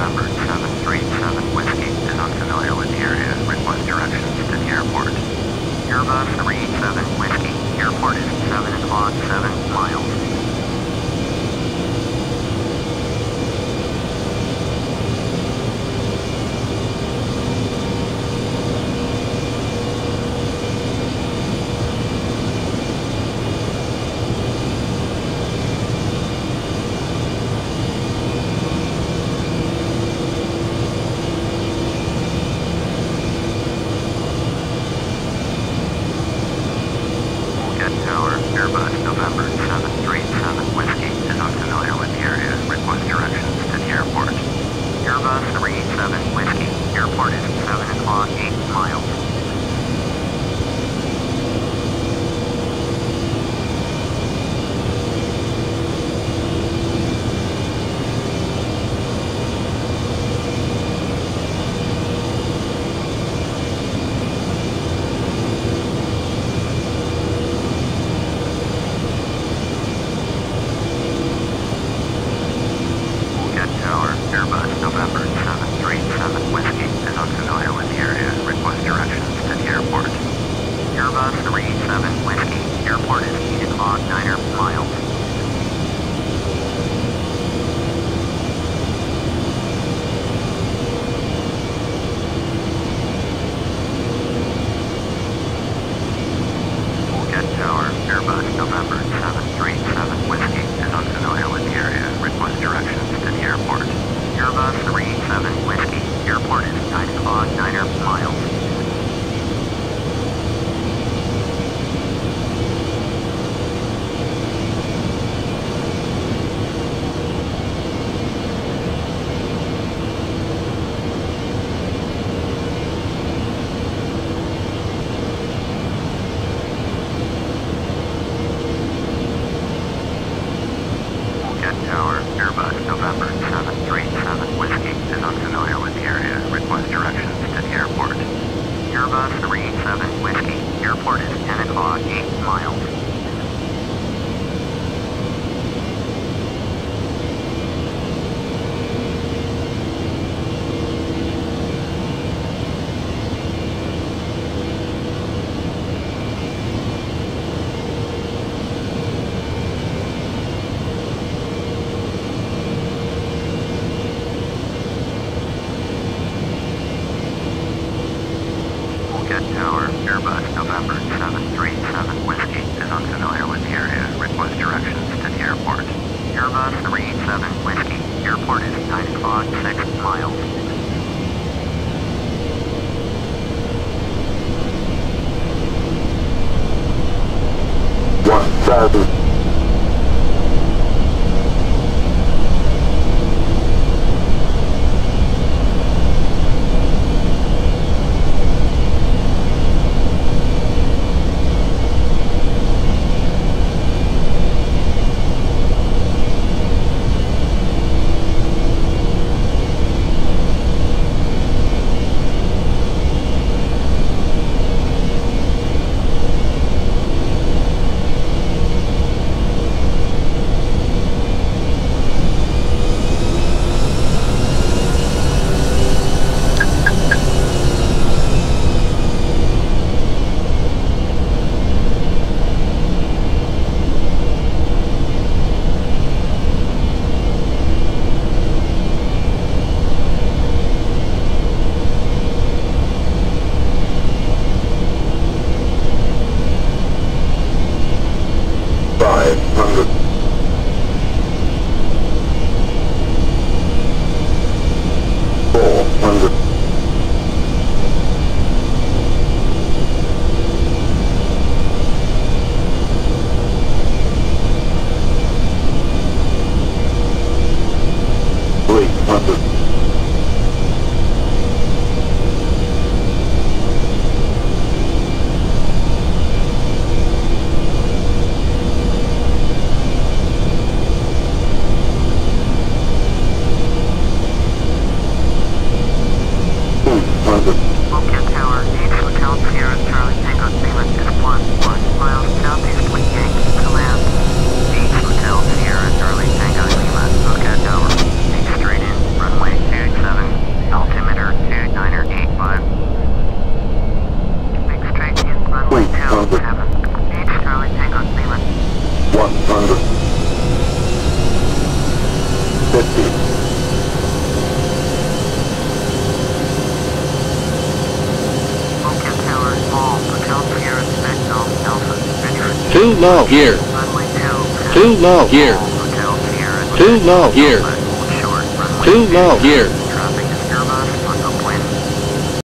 November 737 Whiskey is unfamiliar with the area. Request directions to the airport. Airbus 3-7 Whiskey. Airport is 7.7 miles. low here. Too low here. Too low here. Too low here.